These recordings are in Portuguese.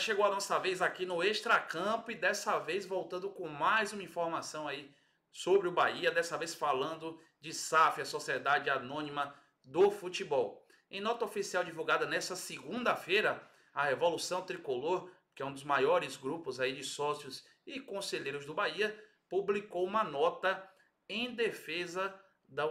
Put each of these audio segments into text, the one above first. chegou a nossa vez aqui no Extracampo e dessa vez voltando com mais uma informação aí sobre o Bahia, dessa vez falando de SAF, a Sociedade Anônima do Futebol. Em nota oficial divulgada nesta segunda-feira, a Revolução Tricolor, que é um dos maiores grupos aí de sócios e conselheiros do Bahia, publicou uma nota em defesa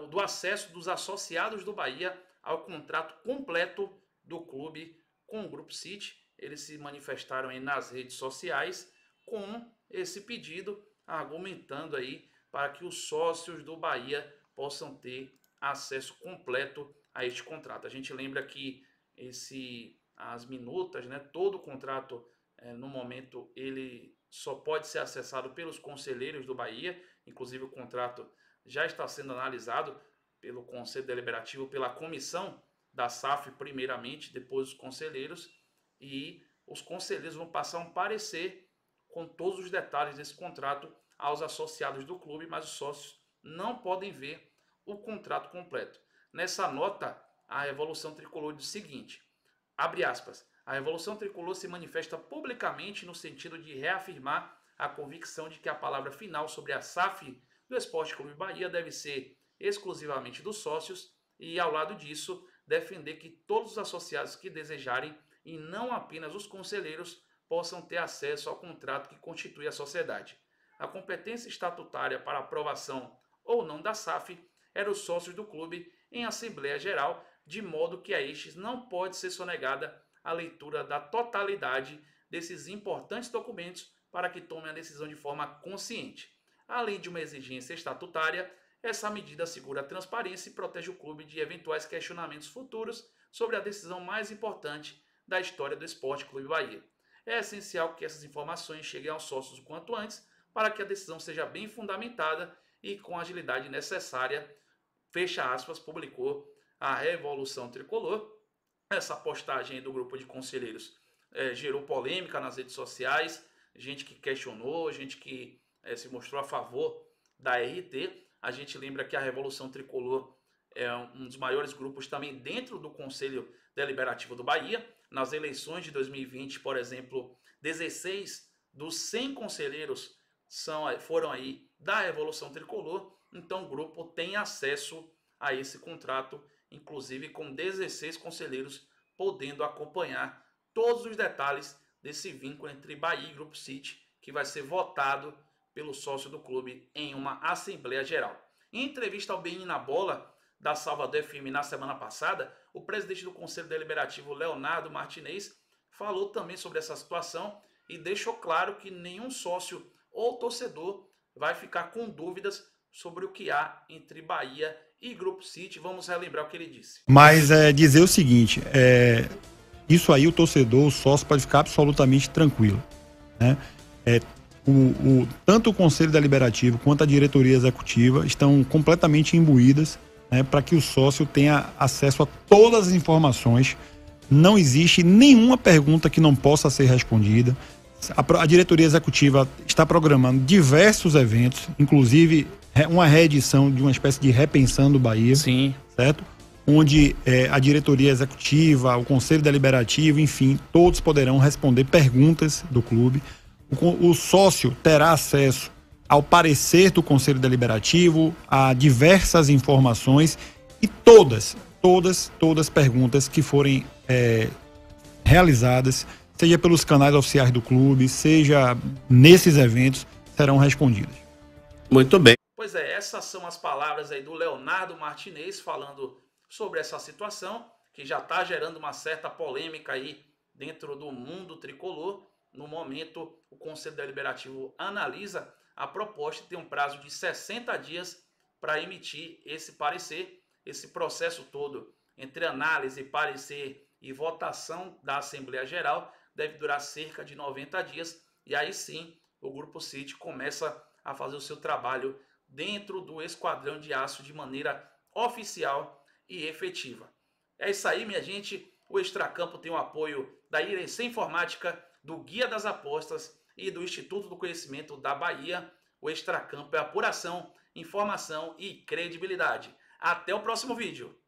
do acesso dos associados do Bahia ao contrato completo do clube com o Grupo City. Eles se manifestaram aí nas redes sociais com esse pedido, argumentando aí para que os sócios do Bahia possam ter acesso completo a este contrato. A gente lembra que as minutas, né, todo contrato no momento ele só pode ser acessado pelos conselheiros do Bahia, inclusive o contrato já está sendo analisado pelo Conselho Deliberativo, pela Comissão da SAF primeiramente, depois os conselheiros, e os conselheiros vão passar um parecer com todos os detalhes desse contrato aos associados do clube, mas os sócios não podem ver o contrato completo. Nessa nota, a Revolução Tricolor diz o seguinte, abre aspas, a Revolução Tricolor se manifesta publicamente no sentido de reafirmar a convicção de que a palavra final sobre a SAF do Esporte Clube Bahia deve ser exclusivamente dos sócios e, ao lado disso, defender que todos os associados que desejarem e não apenas os conselheiros possam ter acesso ao contrato que constitui a sociedade. A competência estatutária para aprovação ou não da SAF era os sócios do clube em Assembleia Geral, de modo que a estes não pode ser sonegada a leitura da totalidade desses importantes documentos para que tomem a decisão de forma consciente. Além de uma exigência estatutária, essa medida assegura a transparência e protege o clube de eventuais questionamentos futuros sobre a decisão mais importante da história do Esporte Clube Bahia. É essencial que essas informações cheguem aos sócios o quanto antes, para que a decisão seja bem fundamentada e com a agilidade necessária, fecha aspas, publicou a Revolução Tricolor. Essa postagem do grupo de conselheiros gerou polêmica nas redes sociais, gente que questionou, gente que se mostrou a favor da RT. A gente lembra que a Revolução Tricolor é um dos maiores grupos também dentro do Conselho Deliberativo do Bahia. Nas eleições de 2020, por exemplo, 16 dos 100 conselheiros foram aí da Revolução Tricolor, então o grupo tem acesso a esse contrato, inclusive com 16 conselheiros podendo acompanhar todos os detalhes desse vínculo entre Bahia e Grupo City, que vai ser votado pelo sócio do clube em uma Assembleia Geral. Em entrevista ao BNI na Bola, da Salvador FM na semana passada, o presidente do Conselho Deliberativo, Leonardo Martinez, falou também sobre essa situação e deixou claro que nenhum sócio ou torcedor vai ficar com dúvidas sobre o que há entre Bahia e Grupo City. Vamos relembrar o que ele disse. Mas dizer o seguinte, isso aí o torcedor, o sócio pode ficar absolutamente tranquilo, né? Tanto o Conselho Deliberativo quanto a diretoria executiva estão completamente imbuídas, né, para que o sócio tenha acesso a todas as informações. Não existe nenhuma pergunta que não possa ser respondida. A diretoria executiva está programando diversos eventos, inclusive uma reedição de uma espécie de Repensando o Bahia. Sim. Certo? Onde a diretoria executiva, o Conselho Deliberativo, enfim, todos poderão responder perguntas do clube. O sócio terá acesso ao parecer do Conselho Deliberativo, há diversas informações e todas perguntas que forem realizadas, seja pelos canais oficiais do clube, seja nesses eventos, serão respondidas. Muito bem. Pois é, essas são as palavras aí do Leonardo Martinez falando sobre essa situação, que já está gerando uma certa polêmica aí dentro do mundo tricolor. No momento, o Conselho Deliberativo analisa a proposta tem um prazo de 60 dias para emitir esse parecer. Esse processo todo entre análise, parecer e votação da Assembleia Geral deve durar cerca de 90 dias. E aí sim, o Grupo City começa a fazer o seu trabalho dentro do Esquadrão de Aço de maneira oficial e efetiva. É isso aí, minha gente. O Extracampo tem o apoio da IREC Informática, do Guia das Apostas e do Instituto do Conhecimento da Bahia. O Extracampo é apuração, informação e credibilidade. Até o próximo vídeo!